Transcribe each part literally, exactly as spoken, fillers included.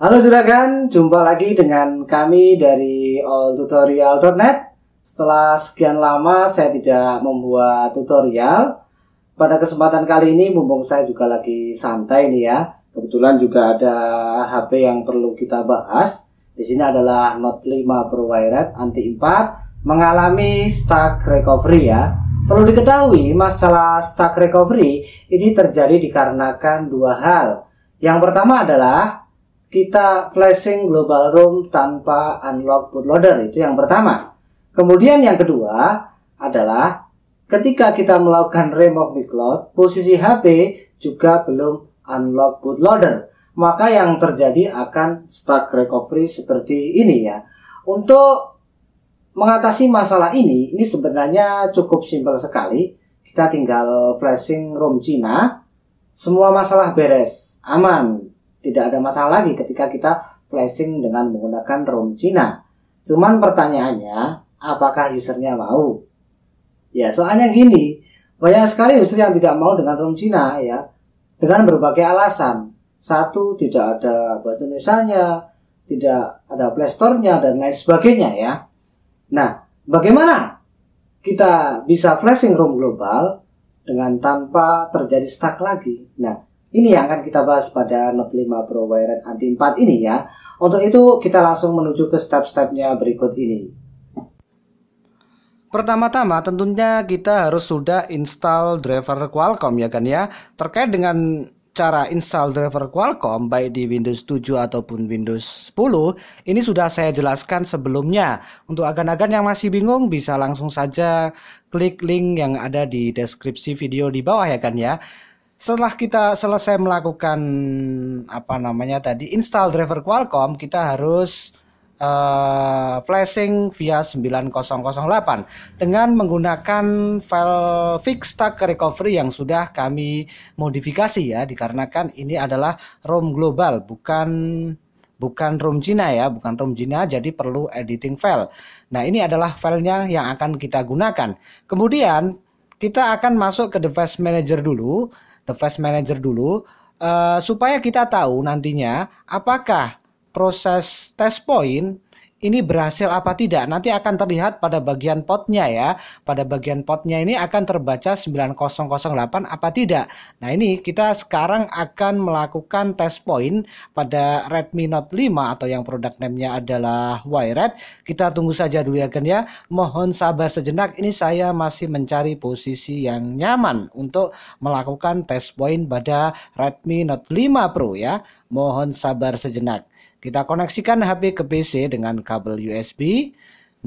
Halo juragan, jumpa lagi dengan kami dari all tutorial dot net. Setelah sekian lama saya tidak membuat tutorial, pada kesempatan kali ini mumpung saya juga lagi santai nih ya. Kebetulan juga ada H P yang perlu kita bahas. Di sini adalah Note five Pro Whyred anti four mengalami stuck recovery ya. Perlu diketahui masalah stuck recovery ini terjadi dikarenakan dua hal. Yang pertama adalah kita flashing global ROM tanpa unlock bootloader, itu yang pertama. Kemudian yang kedua adalah ketika kita melakukan remove big load, posisi H P juga belum unlock bootloader. Maka yang terjadi akan stuck recovery seperti ini ya. Untuk mengatasi masalah ini, ini sebenarnya cukup simpel sekali. Kita tinggal flashing ROM Cina, semua masalah beres, aman. Tidak ada masalah lagi ketika kita flashing dengan menggunakan ROM Cina. Cuman pertanyaannya, apakah usernya mau? Ya, soalnya gini, banyak sekali user yang tidak mau dengan ROM Cina ya, dengan berbagai alasan. Satu, tidak ada bahasa Indonesianya, tidak ada playstore-nya, dan lain sebagainya ya. Nah, bagaimana kita bisa flashing ROM global dengan tanpa terjadi stuck lagi? Nah, ini yang akan kita bahas pada Note five Pro Whyred anti four ini ya. Untuk itu kita langsung menuju ke step-stepnya berikut ini. Pertama-tama tentunya kita harus sudah install driver Qualcomm ya kan ya. Terkait dengan cara install driver Qualcomm baik di Windows seven ataupun Windows ten, ini sudah saya jelaskan sebelumnya. Untuk agan-agan yang masih bingung bisa langsung saja klik link yang ada di deskripsi video di bawah ya kan ya. Setelah kita selesai melakukan apa namanya tadi install driver Qualcomm, kita harus uh, flashing via sembilan nol nol delapan dengan menggunakan file fix stack recovery yang sudah kami modifikasi ya, dikarenakan ini adalah ROM global, bukan bukan ROM Cina ya, bukan ROM Cina, jadi perlu editing file. Nah, ini adalah filenya yang akan kita gunakan. Kemudian kita akan masuk ke device manager dulu. Device manager dulu uh, supaya kita tahu nantinya apakah proses test point ini berhasil apa tidak. Nanti akan terlihat pada bagian potnya ya. Pada bagian potnya ini akan terbaca sembilan nol nol delapan apa tidak. Nah, ini kita sekarang akan melakukan test point pada Redmi Note five atau yang produk name-nya adalah Whyred. Kita tunggu saja dulu ya kan ya. Mohon sabar sejenak, ini saya masih mencari posisi yang nyaman untuk melakukan test point pada Redmi Note five Pro ya. Mohon sabar sejenak. Kita koneksikan H P ke P C dengan kabel U S B.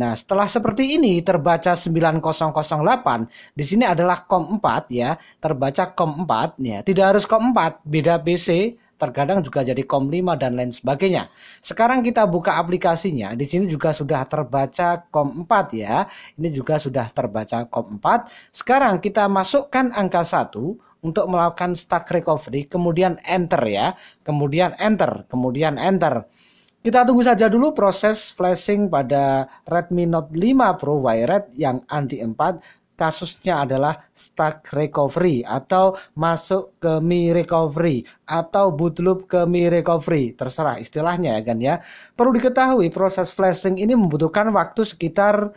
Nah, setelah seperti ini terbaca sembilan nol nol delapan. Di sini adalah COM four ya, terbaca COM four ya. Tidak harus COM four, beda P C, terkadang juga jadi COM five dan lain sebagainya. Sekarang kita buka aplikasinya. Di sini juga sudah terbaca COM four ya. Ini juga sudah terbaca COM four. Sekarang kita masukkan angka satu untuk melakukan stack recovery, kemudian enter ya, kemudian enter, kemudian enter. Kita tunggu saja dulu proses flashing pada Redmi Note five Pro Whyred yang anti four. Kasusnya adalah stack recovery atau masuk ke M I U I recovery atau boot loop ke M I U I recovery, terserah istilahnya ya kan ya. Perlu diketahui proses flashing ini membutuhkan waktu sekitar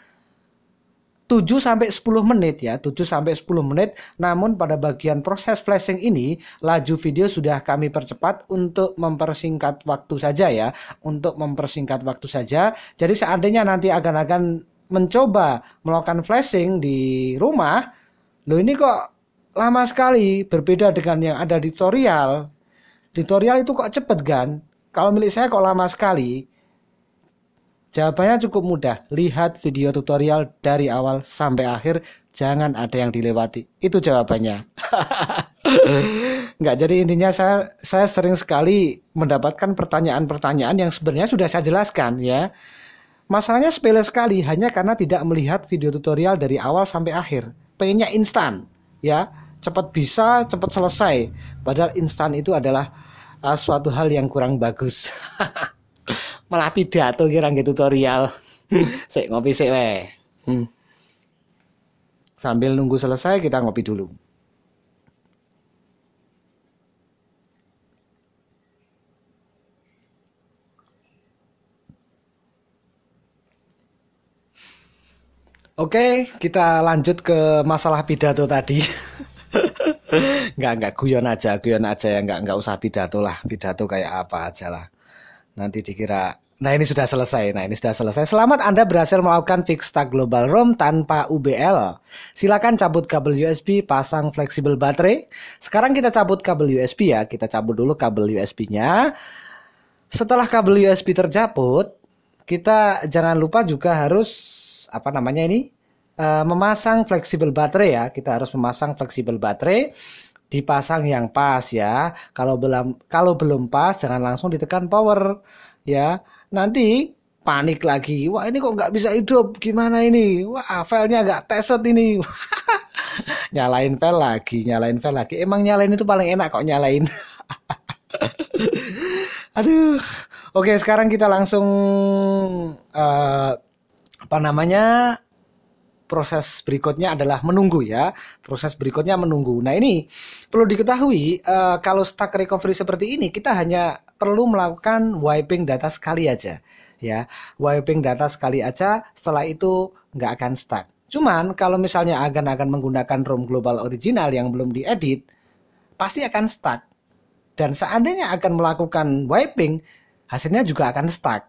tujuh sampai sepuluh menit ya, tujuh sampai sepuluh menit. Namun pada bagian proses flashing ini laju video sudah kami percepat untuk mempersingkat waktu saja ya, untuk mempersingkat waktu saja. Jadi seandainya nanti agan-agan mencoba melakukan flashing di rumah, loh ini kok lama sekali, berbeda dengan yang ada di tutorial. Tutorial itu kok cepet kan? Kalau milik saya kok lama sekali? Jawabannya cukup mudah, lihat video tutorial dari awal sampai akhir, jangan ada yang dilewati. Itu jawabannya. Nggak, jadi intinya saya saya sering sekali mendapatkan pertanyaan-pertanyaan yang sebenarnya sudah saya jelaskan ya. Masalahnya sepele sekali, hanya karena tidak melihat video tutorial dari awal sampai akhir. Pengennya instan, ya, cepat bisa, cepat selesai. Padahal instan itu adalah uh, suatu hal yang kurang bagus. Malah pidato kira-kira tutorial. Sik ngopi sik weh. Hmm. Sambil nunggu selesai kita ngopi dulu. Oke, kita lanjut ke masalah pidato tadi. Enggak, enggak, guyon aja, guyon aja ya, enggak, enggak usah pidato lah, pidato kayak apa aja lah. Nanti dikira, nah ini sudah selesai, nah ini sudah selesai. Selamat Anda berhasil melakukan fix stack global ROM tanpa U B L. Silakan cabut kabel U S B, pasang fleksibel baterai. Sekarang kita cabut kabel U S B ya, kita cabut dulu kabel U S B-nya. Setelah kabel U S B tercabut, kita jangan lupa juga harus, apa namanya ini, uh, memasang fleksibel baterai ya. Kita harus memasang fleksibel baterai. Dipasang yang pas ya. Kalau belum, kalau belum pas, jangan langsung ditekan power ya. Nanti panik lagi, wah ini kok nggak bisa hidup, gimana ini, wah filenya nggak tested ini. Nyalain file lagi, nyalain file lagi, emang nyalain itu paling enak kok, nyalain. Aduh, oke sekarang kita langsung uh, apa namanya, proses berikutnya adalah menunggu ya. Proses berikutnya menunggu. Nah ini perlu diketahui, uh, kalau stack recovery seperti ini kita hanya perlu melakukan wiping data sekali aja ya. Wiping data sekali aja, setelah itu nggak akan stuck. Cuman kalau misalnya agan-agan menggunakan ROM global original yang belum diedit, pasti akan stuck. Dan seandainya akan melakukan wiping, hasilnya juga akan stuck.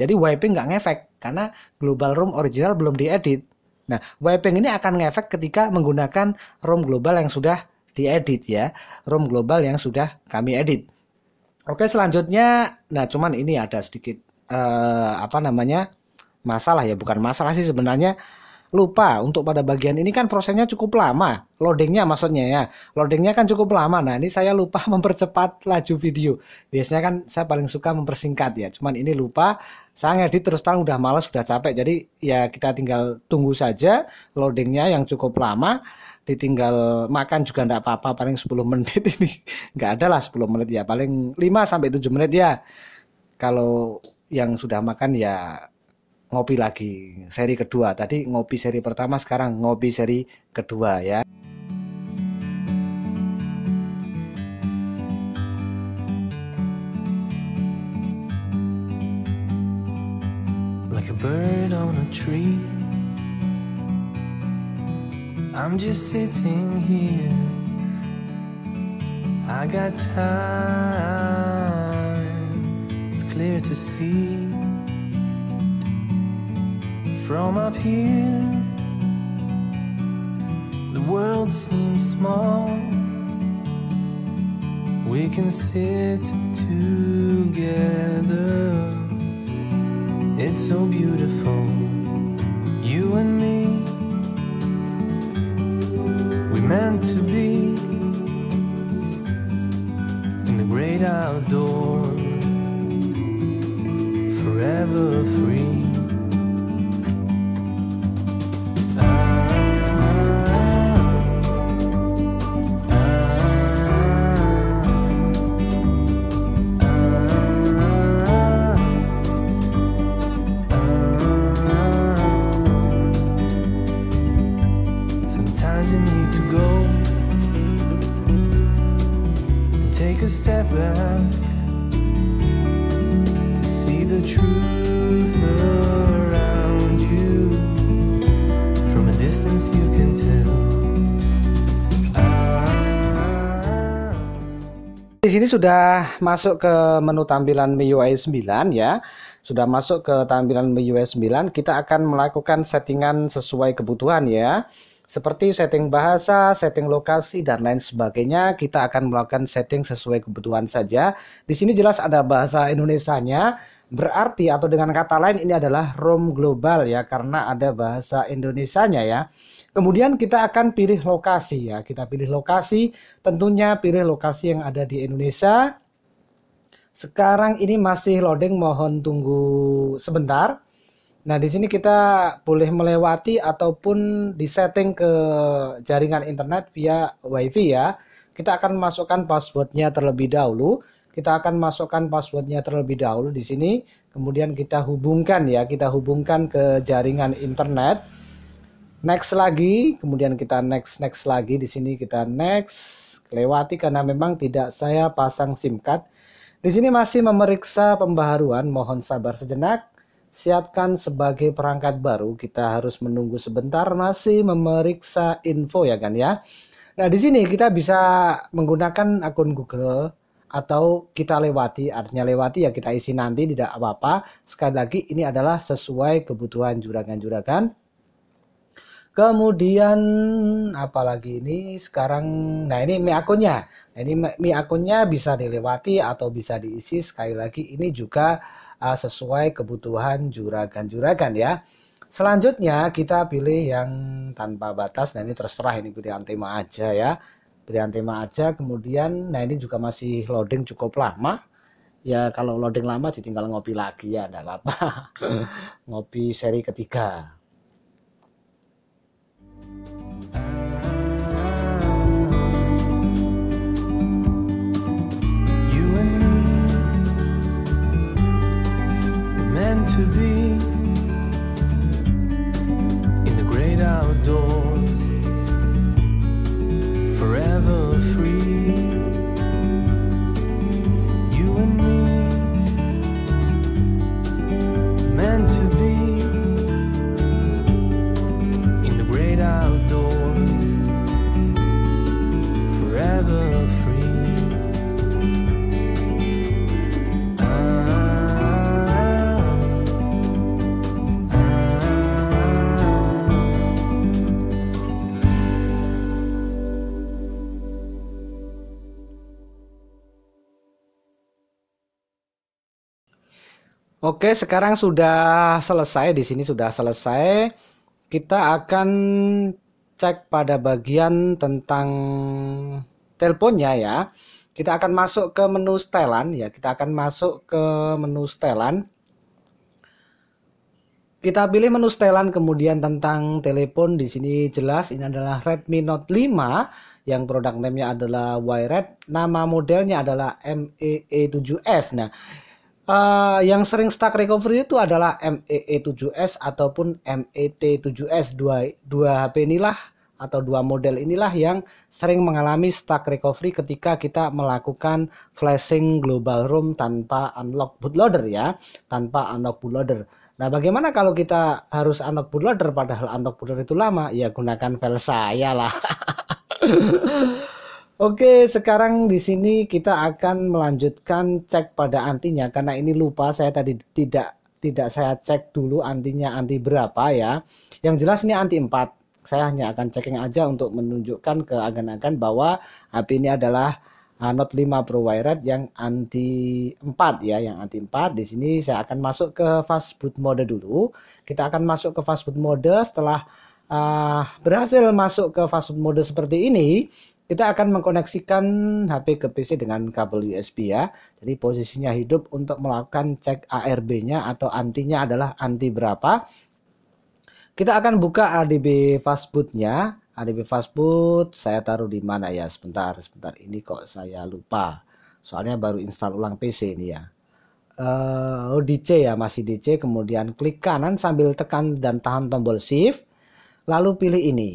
Jadi wiping nggak ngefek karena global ROM original belum diedit. Nah, wiping ini akan ngefek ketika menggunakan ROM global yang sudah diedit ya, ROM global yang sudah kami edit. Oke, selanjutnya, nah cuman ini ada sedikit eh, apa namanya masalah ya, bukan masalah sih sebenarnya, lupa untuk pada bagian ini kan prosesnya cukup lama, loadingnya maksudnya ya, loadingnya kan cukup lama. Nah ini saya lupa mempercepat laju video. Biasanya kan saya paling suka mempersingkat ya, cuman ini lupa. Saya ngedit terus terang udah malas, sudah capek. Jadi ya kita tinggal tunggu saja loadingnya yang cukup lama. Ditinggal makan juga nggak apa-apa, paling sepuluh menit ini. Nggak ada lah sepuluh menit ya, paling lima sampai tujuh menit ya. Kalau yang sudah makan ya ngopi lagi seri kedua. Tadi ngopi seri pertama, sekarang ngopi seri kedua ya. Like a bird on a tree, I'm just sitting here, I got time, it's clear to see. From up here, the world seems small. We can sit together. It's so beautiful, you and me. We meant to be in the great outdoors, forever free. Step back to see the truth around you. From a distance you can tell. Di sini sudah masuk ke menu tampilan M I U I sembilan ya. Sudah masuk ke tampilan M I U I sembilan, kita akan melakukan settingan sesuai kebutuhan ya. Seperti setting bahasa, setting lokasi, dan lain sebagainya, kita akan melakukan setting sesuai kebutuhan saja. Di sini jelas ada bahasa Indonesianya, berarti atau dengan kata lain ini adalah ROM global ya, karena ada bahasa Indonesianya ya. Kemudian kita akan pilih lokasi ya, kita pilih lokasi, tentunya pilih lokasi yang ada di Indonesia. Sekarang ini masih loading, mohon tunggu sebentar. Nah, di sini kita boleh melewati ataupun disetting ke jaringan internet via wifi ya. Kita akan masukkan passwordnya terlebih dahulu. Kita akan masukkan passwordnya terlebih dahulu di sini. Kemudian kita hubungkan ya, kita hubungkan ke jaringan internet. Next lagi, kemudian kita next next lagi di sini kita next, lewati karena memang tidak saya pasang SIM card. Di sini masih memeriksa pembaharuan, mohon sabar sejenak. siapkan sebagai perangkat baru, kita harus menunggu sebentar, masih memeriksa info ya kan ya. Nah di sini kita bisa menggunakan akun Google atau kita lewati, artinya lewati ya kita isi nanti, tidak apa-apa. Sekali lagi ini adalah sesuai kebutuhan juragan-juragan. Kemudian apalagi ini sekarang, nah ini M I U I akunnya. Nah, ini M I U I akunnya bisa dilewati atau bisa diisi, sekali lagi ini juga uh, sesuai kebutuhan juragan-juragan ya. Selanjutnya kita pilih yang tanpa batas. Nah ini terserah, ini pilihan tema aja ya. Pilihan tema aja, kemudian nah ini juga masih loading cukup lama. Ya kalau loading lama ditinggal ngopi lagi ya, enggak apa-apa. Ngopi seri ketiga. To be in the great outdoors, forever free, you and me, meant to be in the great outdoors, forever free. Oke, sekarang sudah selesai. Di sini sudah selesai. Kita akan cek pada bagian tentang teleponnya ya. Kita akan masuk ke menu setelan ya. Kita akan masuk ke menu setelan. Kita pilih menu setelan, kemudian tentang telepon. Di sini jelas ini adalah Redmi Note lima yang produk name-nya adalah Whyred. Nama modelnya adalah M E E seven S. Nah, Uh, yang sering stuck recovery itu adalah M E E seven S ataupun M E T seven S. Dua, dua H P inilah atau dua model inilah yang sering mengalami stuck recovery ketika kita melakukan flashing global ROM tanpa unlock bootloader ya, tanpa unlock bootloader. Nah bagaimana kalau kita harus unlock bootloader padahal unlock bootloader itu lama? Ya gunakan file saya lah. Oke, sekarang di sini kita akan melanjutkan cek pada antinya, karena ini lupa saya tadi tidak tidak saya cek dulu antinya anti berapa ya. Yang jelas ini anti empat. Saya hanya akan checking aja untuk menunjukkan ke agan-agan bahwa H P ini adalah Note lima Pro Whyred yang anti empat ya, yang anti empat. Di sini saya akan masuk ke fast boot mode dulu. Kita akan masuk ke fast boot mode. Setelah uh, berhasil masuk ke fast boot mode seperti ini, kita akan mengkoneksikan H P ke P C dengan kabel U S B ya. Jadi posisinya hidup untuk melakukan cek A R B-nya atau antinya adalah anti berapa. Kita akan buka A D B fastboot-nya. A D B fastboot saya taruh di mana ya? Sebentar, sebentar. Ini kok saya lupa. Soalnya baru install ulang P C ini ya. Uh, di C ya, masih di C. Kemudian klik kanan sambil tekan dan tahan tombol shift. Lalu pilih ini.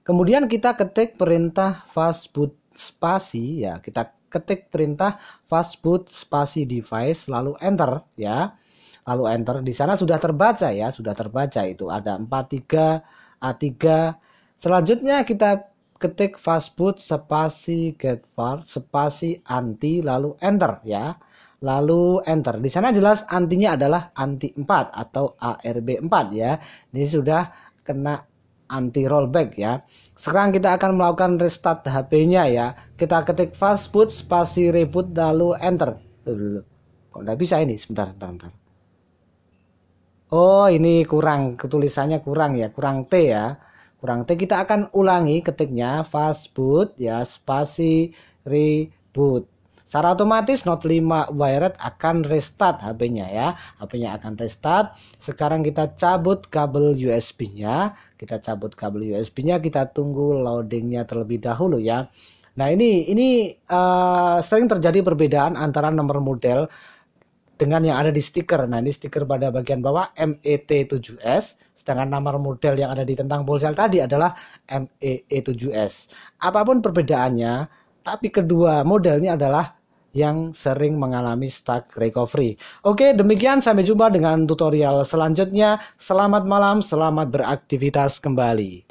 Kemudian kita ketik perintah fastboot spasi ya, kita ketik perintah fastboot spasi device lalu enter ya. Lalu enter, di sana sudah terbaca ya, sudah terbaca itu ada empat tiga A tiga. Selanjutnya kita ketik fastboot spasi getfar spasi anti lalu enter ya. Lalu enter. Di sana jelas antinya adalah anti empat atau A R B empat ya. Ini sudah kena anti rollback ya. Sekarang kita akan melakukan restart H P-nya ya. Kita ketik fastboot spasi reboot lalu enter. Loh, kok nggak bisa ini? Sebentar, sebentar, sebentar. Oh, ini kurang, ketulisannya kurang ya, kurang T ya. Kurang T. Kita akan ulangi ketiknya fastboot ya spasi reboot. Secara otomatis Note lima Whyred akan restart H P-nya ya. H P-nya akan restart. Sekarang kita cabut kabel U S B-nya. Kita cabut kabel U S B-nya. Kita tunggu loading-nya terlebih dahulu ya. Nah ini ini uh, sering terjadi perbedaan antara nomor model dengan yang ada di stiker. Nah ini stiker pada bagian bawah M E T seven S. Sedangkan nomor model yang ada di tentang ponsel tadi adalah M E E seven S. Apapun perbedaannya, tapi kedua model ini adalah yang sering mengalami stuck recovery. Oke, demikian sampai jumpa dengan tutorial selanjutnya. Selamat malam, selamat beraktivitas kembali.